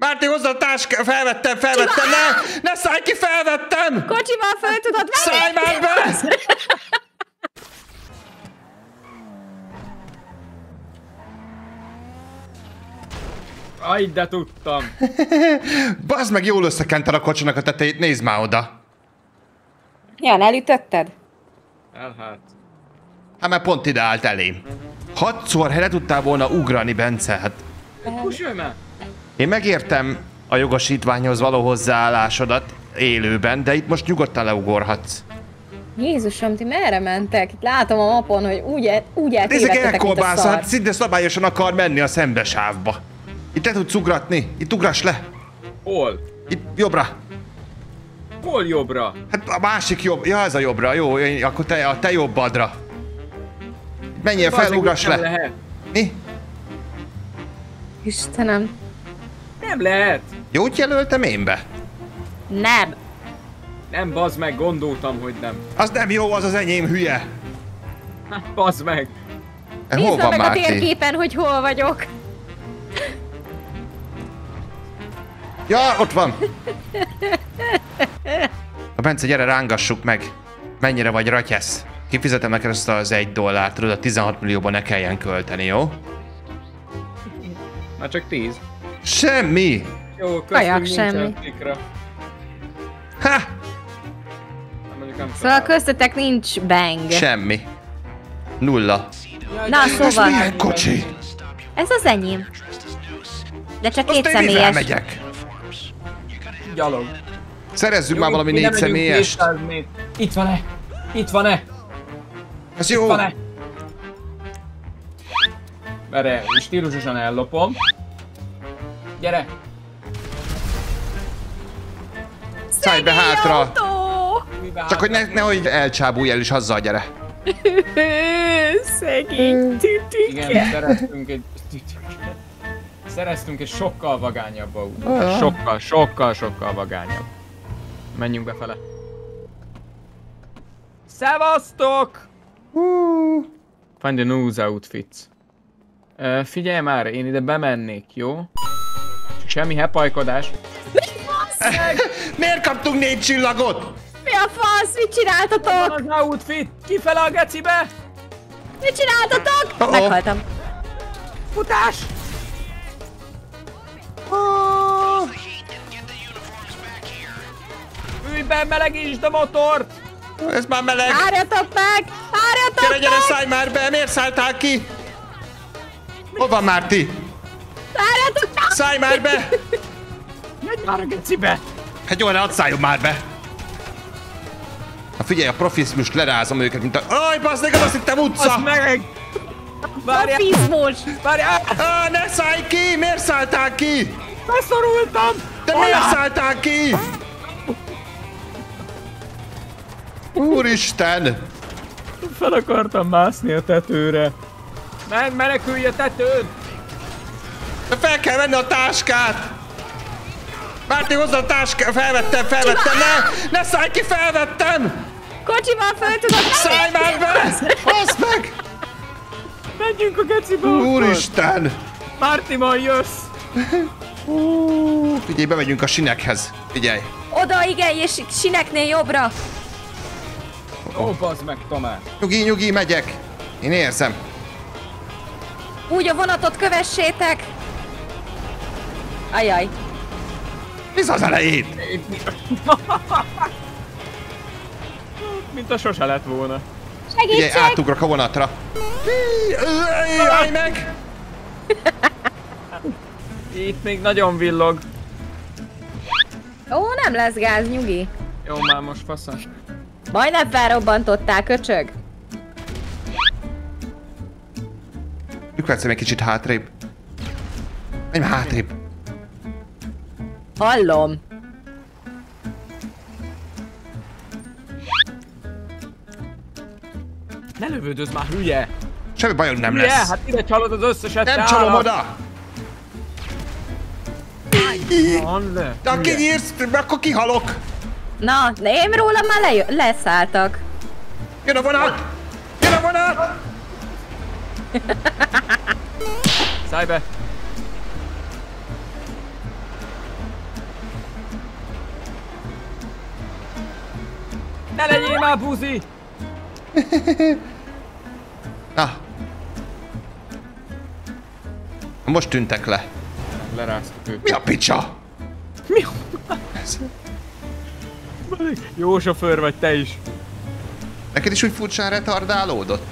Márti, hozzá a táskát, felvettem, ne szállj ki, felvettem! Kocsival föl tudod venni? Szállj már be! Aj, de tudtam! Bazd meg, jól összekented a kocsinak a tetejét, nézd már oda! Jan, elütötted? Elhát. Hát mert pont ide állt elém. 6-szor helyre tudtál volna ugrani, Bence, hát... Kussolj már! Én megértem a jogosítványhoz való hozzáállásodat élőben, de itt most nyugodtan leugorhatsz. Jézusom, ti merre mentek? Itt látom a mapon, hogy úgy eltévedtetek, mint a szar. Hát szinte szabályosan akar menni a szembesávba. Itt le tudsz ugratni. Itt ugrass le. Hol? Itt jobbra. Hol jobbra? Hát a másik jobb. Ja, ez a jobbra. Jó, akkor te, a te jobbadra. Menjél fel, ugrass le. Lehet. Mi? Istenem. Nem lehet! Jót jelöltem én be? Nem! Nem, bazd meg, gondoltam, hogy nem. Az nem jó, az az enyém, hülye! Hát, bazd meg! Nézd meg a térképen, hogy hol vagyok! Ja, ott van! A Bence, gyere, rángassuk meg! Mennyire vagy ratyesz? Kifizetem neked ezt az $1, tudod, a 16 millióban ne kelljen költeni, jó? Már csak 10. Semmi! Jó, kajak semmi. Ha! Szóval köztetek nincs bang. Semmi. Nulla. Na, szóval... Ez milyen kocsi? Ez az enyém. De csak két személyes. Azt megyek. Gyalog. Szerezzük jó, már valami 4 személyes. Itt van-e? Itt van-e? Ez jó. Merre, stílusosan ellopom. Gyere! Szállj be hátra! Autó! Csak hogy nehogy elcsábulj el, és hazzal gyere! Szegény tütike! Igen, szereztünk egy sokkal vagányabb autót. Sokkal vagányabb. Menjünk befele. Szevasztok! Find a news outfits. Figyelj már, én ide bemennék, jó? Semmi hepajkodás. Mi fasz? Miért kaptunk 4 csillagot? Mi a fasz? Mit csináltatok? Az outfit! Kifele a gecibe! Mit csináltatok? Oh-oh. Meghaltam. Futás! Oh. Ülj be, melegítsd a motort! Ez már meleg! Várjatok meg! Várjatok meg! Gyere, szállj már be! Miért szálltál ki? Hova, Márti? Várjatok meg! Szállj már be! Megy már a gecibe! Hát jó, ne hadd szálljon már be! Na figyelj, a profizmust lerázom őket, mint a... Aj, bassz, nekem azt hittem utca! Azt meg! Várjál! Profizmus! Várjál! Ah, ne szállj ki! Miért szálltál ki? Beszorultam! De miért szálltál ki? Úristen! Fel akartam mászni a tetőre. Menekülj a tetőn! De fel kell venni a táskát! Márti, hozzá a táskát! Felvettem! Ne szállj ki, felvettem! Kocsival föl tudod venni! Szállj már be! Hozd meg! Menjünk a gecibe! Úristen! Márti, majd jössz! Figyelj, bemegyünk a sinekhez. Figyelj! Oda, igen, és sineknél jobbra! Ó, bazd meg, Tomás! Nyugi, megyek! Én érzem! Úgy a vonatot kövessétek! Ajaj! Visz az elejét! Mint a sose lett volna. Segítség! Ugye, átugrok a vonatra. Állj meg! Itt még nagyon villog. Ó, nem lesz gáz, nyugi. Jó, már most faszas. Majdnem felrobbantották, köcsög. Lükvetszem egy kicsit hátrébb. Menj már hátrébb. Hallom. Ne lövődözz már, hülye! Semmi bajom nem lesz. Hülye, hát ide csalod az összeset. Nem csalom oda! De ha kinyírsz, akkor kihalok. Na, én rólam már leszálltak. Jön a vonat! Jön a vonat! Szállj be! Ne legyél már buzi! Na. Most tűntek le. Leráztuk őket. Mi a picsa? Mi a... Jó sofőr vagy te is. Neked is úgy furcsán retardálódott?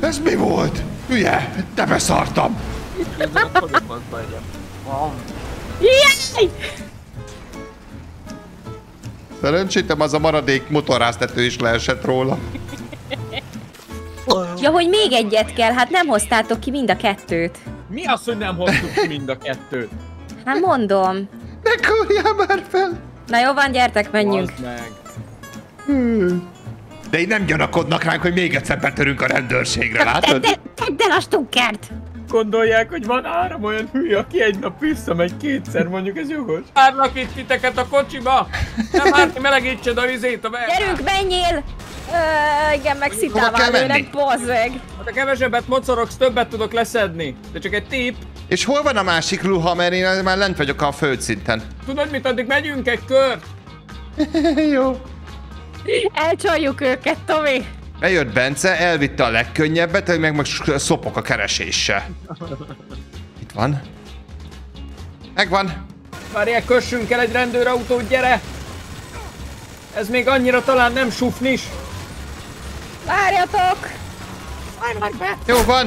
Ez mi volt? Hülye! Te beszartam! Ezzel a korupont vagyok. Jaj! Szerencsétem az a maradék motorráztető is leesett róla. Ja, hogy még egyet kell, hát nem hoztátok ki mind a kettőt. Mi az, hogy nem hoztuk ki mind a kettőt? Hát mondom. Ne kúrjál már fel! Na jó van, gyertek, menjünk. De így nem gyanakodnak ránk, hogy még egyszer betörünk a rendőrségre, látod? Tedd el a stukkert! Gondolják, hogy van áram olyan hülye, aki egy nap visszamegy kétszer, mondjuk ez jogos. Várlak itt titeket a kocsiba! Nem már melegítsed a vizét, a verre! Gyerünk, menjél! Igen, meg szitává lőnek, bozd meg! Ha te kevesebbet mocorogsz, többet tudok leszedni. De csak egy tipp. És hol van a másik ruha, mert én már lent vagyok a földszinten. Tudod mit, addig megyünk egy kört? Jó. Elcsaljuk őket, Tomi! Eljött Bence, elvitte a legkönnyebbet, hogy meg most szopok a kereséssel. Itt van. Megvan. Várjál, kössünk el egy rendőrautót, gyere! Ez még annyira talán nem sufnis. Várjatok! Várj be! Jó van!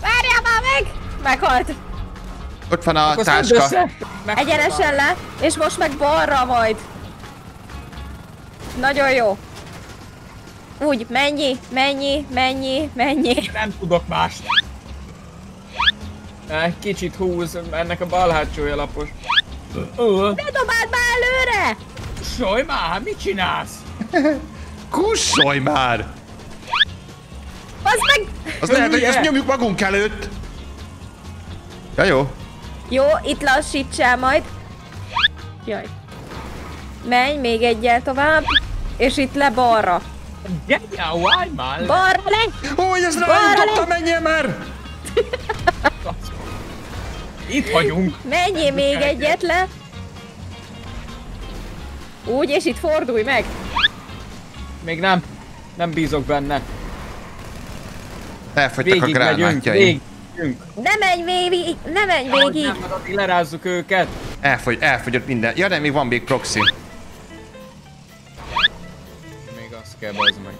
Várjál már meg! Meghalt! Ott van a akkor táska. Egyenesen le, és most meg balra majd. Nagyon jó. Úgy, mennyi. Nem tudok más. Kicsit húz, ennek a bal hátsója lapos. Ne dobáld már előre! Kussolj már, mit csinálsz? Kussolj már! Az meg... Az lehet, hogy ezt nyomjuk magunk előtt. Ja, jó. Jó, itt lassítsál majd. Jaj. Menj még egyel tovább, és itt le balra. Gyerjál, állj már! Balra le! Ó, ez nem utotta, menjél már! Itt vagyunk! Menjél még egyet le! Úgy, és itt fordulj meg! Még nem. Nem bízok benne. Elfogytak a gránátjaim. Ne menj végig! Ne menj végig! Lerázzuk őket! Elfogyott minden. Ja, de még van még proxy. Még azt kell, bazd meg.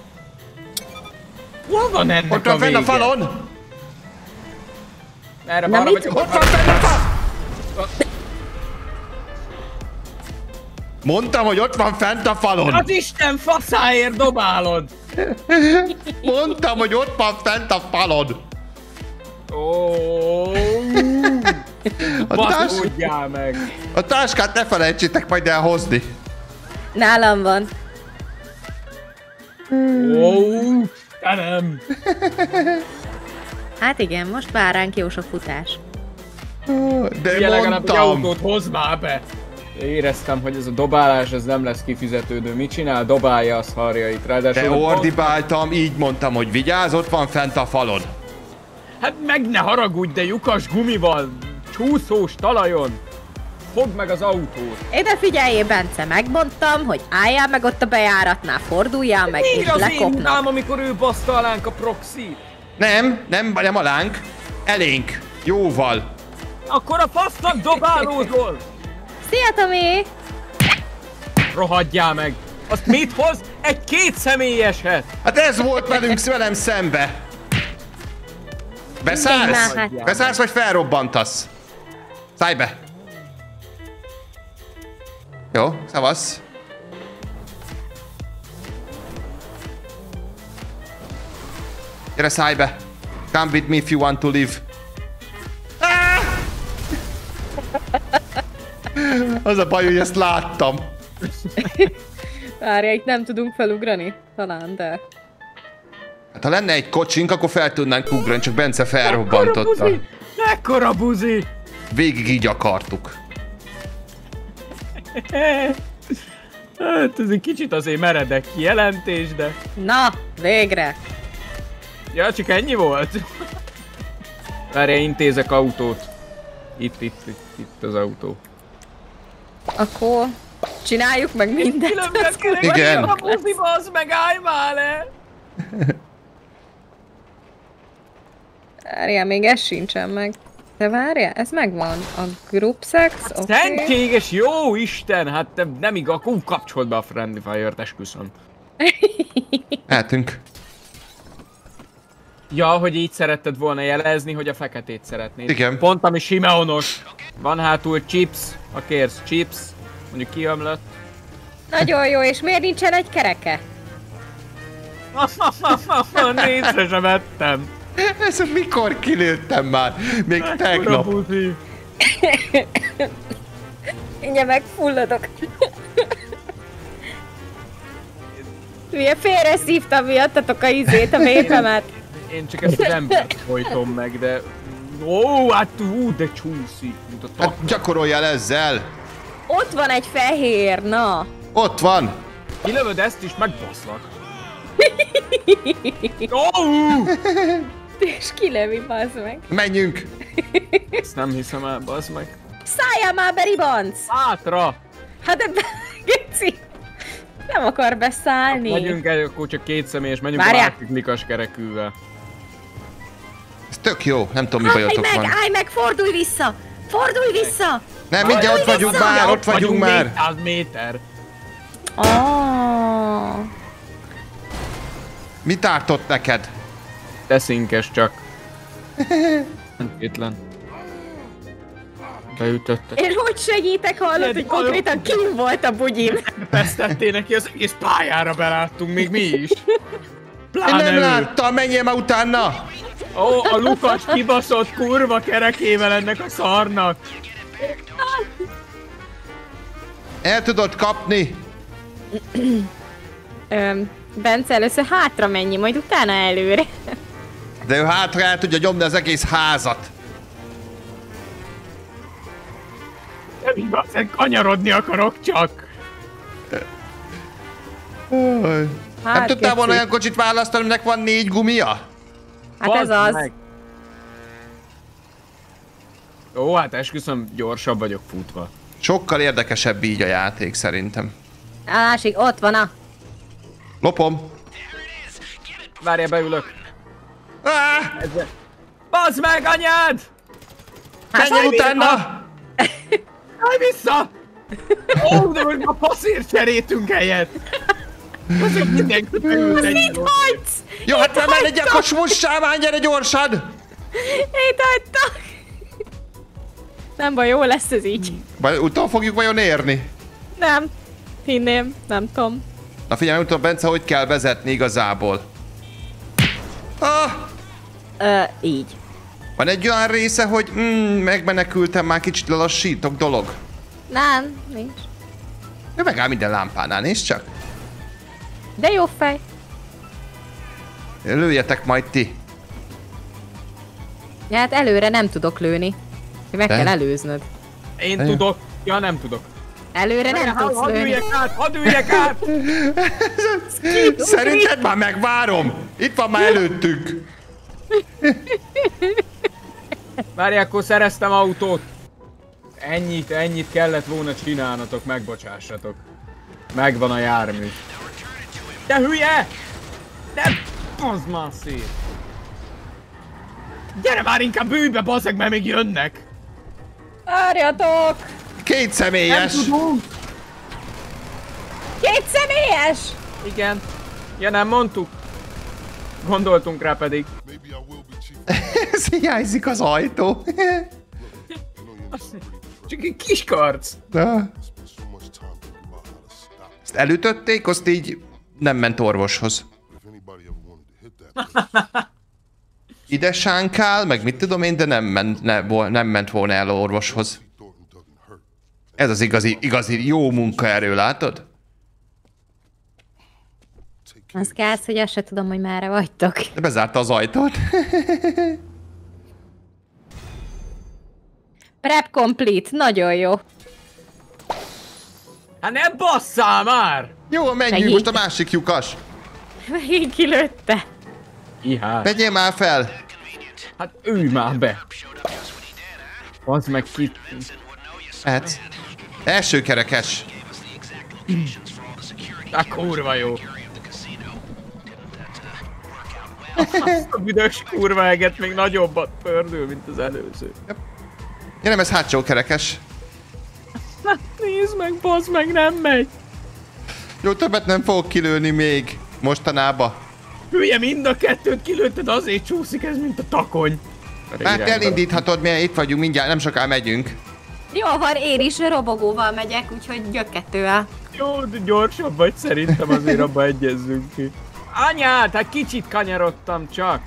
Hol van ennek a vége? Ott van fenn a falon! Erre balra vagyok. Ott van fenn a fal! Mondtam, hogy ott van fent a falon! Az Isten faszáért dobálod! Mondtam, hogy ott van fent a falon! Baszódjál meg! A táskát ne felejtsétek majd elhozni! Nálam van. Ó, te nem! Hát igen, most vár ránk jó sok futás. De ugye legalább egy autót hozz már be! Éreztem, hogy ez a dobálás ez nem lesz kifizetődő. Mit csinál? Dobálja a szarjait. De ordibáltam, így mondtam, hogy vigyázz, ott van fent a falon. Hát meg ne haragudj, de lyukas gumival, csúszós talajon, fogd meg az autót. Ide figyeljél, Bence, megmondtam, hogy álljál meg ott a bejáratnál, forduljál meg, és lekopnak. Még az én hibám, amikor ő baszta alánk a proxy. Nem alánk, elénk, jóval. Akkor a fasznak dobálódol. Szia, Tomi! Rohadjál meg! Azt mit hoz? Egy kétszemélyeshez! Hát ez volt velem szembe! Beszállsz? Beszállsz vagy felrobbantasz? Szállj be! Jó, szavasz! Gyere, szállj be! Come with me if you want to live! Az a baj, hogy ezt láttam. Várja, itt nem tudunk felugrani. Talán, de... Hát ha lenne egy kocsink, akkor fel tudnánk ugrani, csak Bence felrobbantotta. Mekkora buzi! Végig így akartuk. Hát ez egy kicsit azért meredek kijelentés, de... Na, végre! Ja, csak ennyi volt? Várja, intézek autót. Itt az autó. Akkor Csináljuk meg mindent. Különbözkerek, igen. A buziba, az megállj már le. Várjál, még ez sincsen meg. Te várjál, ez megvan. A group sex, hát oké. Okay. Szentséges, jó Isten, hát te nem igaz, kapcsold be a Friendly Fire-t, esküszöm. Eltünk. Ja, hogy így szeretted volna jelezni, hogy a feketét szeretnéd. Igen. Pont ami Simeonos. Van hátul chips, ha kérsz chips. Mondjuk kiömlött. Nagyon jó, és miért nincsen egy kereke? Nézre sem ettem. Ez mikor kilőttem már? Még tegnap. Mindjárt megfulladok. Milyen félre szívtam miattatok a ízét, a mépemet. Én csak ezt az embert folytom meg, de... Ó, hát hú, de csúszik. Hát gyakoroljál ezzel! Ott van egy fehér, na! Ott van! Kilövöd ezt is, megbaszlak. Oh! És kilövi, bazd meg. Menjünk! Ezt nem hiszem el, bazd meg. Szálljál már be, ribanc! Hátra! Hát de geci! Nem akar beszállni. Hát, menjünk el, akkor csak két személy, és menjünk a Mikas kerekűvel. Ez tök jó, nem tudom mi bajotok van. Állj meg, fordulj vissza! Fordulj vissza! Nem, mindjárt ott vagyunk már, ott vagyunk már! 100 méter! Mit ártott neked? Te szinkes csak. Kétlen. Beütöttek. Én hogy segítek, hallott, hogy konkrétan kim volt a bugyim? Vesztettél neki, az egész pályára beláttunk, még mi is. Pláne nem láttam, menjél már utána! Ó, a Lukacs kibaszott kurva kerekével ennek a szarnak. El tudod kapni? Bence, először hátra menj, majd utána előre. De ő hátra el tudja nyomni az egész házat. Nem igaz, kanyarodni akarok csak. Hát, nem tudtál volna olyan kocsit választani, aminek van 4 gumia? Hát bazd ez az. Meg. Ó, hát esküszöm, gyorsabb vagyok futva. Sokkal érdekesebb így a játék szerintem. A másik, ott van a... Lopom. Várjál, beülök. Bazd meg, anyád! Hát menjél utána! Állj vissza! Ó, de most a passzért cserétünk helyet! Azért mindenki beült egy mit hagysz? Jó, hát már legyek a smussáván, gyere gyorsan! Itt hagytak! Nem baj, jó lesz ez így. Utól fogjuk vajon érni? Nem. Hinném, nem tudom. Na figyelj, nem tudom, Bence, hogy kell vezetni igazából. Így. Van egy olyan része, hogy megmenekültem, már kicsit lelassítok dolog? Nem, nincs. Ő megáll minden lámpánál, nézd csak. De jó fej. Lőjetek majd ti. Ja, hát előre nem tudok lőni. Meg kell előznöd. Én tudok. Ja, nem tudok. Előre nem tudsz lőni. Hadd üljek át! Szerinted már megvárom? Itt van már előttünk. Várj, akkor szereztem autót. Ennyit kellett volna csinálnatok, megbocsássatok. Megvan a jármű. Te hülye! Nem! Bazd már szét! Gyere már inkább bűbe, bazzeg, mert még jönnek! Várjatok! Két személyes! Nem tudom! Két személyes! Igen. Ja, nem mondtuk. Gondoltunk rá pedig. Ez hiányzik az ajtó. Csak egy kis karc. De. Ezt elütötték, azt így nem ment orvoshoz. Ide sánkál, meg mit tudom én, de nem ment volna el orvoshoz. Ez az igazi jó munkaerő, látod? Az gáz, hogy azt se tudom, hogy merre vagytok. De bezárta az ajtót. Prep complete, nagyon jó. Hát ne basszál már! Jó, menjünk most a másik lyukas. Megint kilőtte. Ihát. Vegyél már fel! Hát ülj már be! Az meg ki... Hát... Első kerekes! A kurva jó. A büdös kurva eget még nagyobbat pördül, mint az előző. Ja, nem, ez hátsó kerekes. Hát nézd meg, bozd meg, nem megy. Jó, többet nem fogok kilőni még mostanába. Hülye, mind a kettőt kilőtted, azért csúszik ez, mint a takony. Hát elindíthatod, mi itt vagyunk mindjárt, nem soká megyünk. Jó, van, én is robogóval megyek, úgyhogy gyökkettővel. Jó, gyorsabb vagy szerintem, azért abba egyezzünk ki. Anyád, hát kicsit kanyarodtam csak.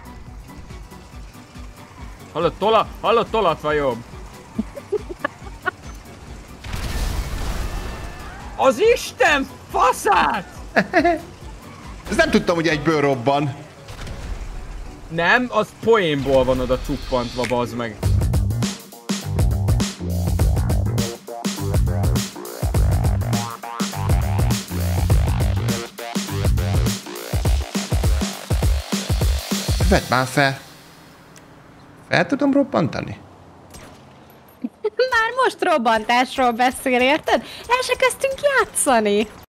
Hallod, tola, hallod, tolatva jobb. Az Isten faszát! Ezt nem tudtam, hogy egyből robban. Nem, az poénból van oda cuppantva, bazd meg. Vedd már fel! Fel tudom robbantani? Már most robbantásról beszél, érted? El se kezdtünk játszani!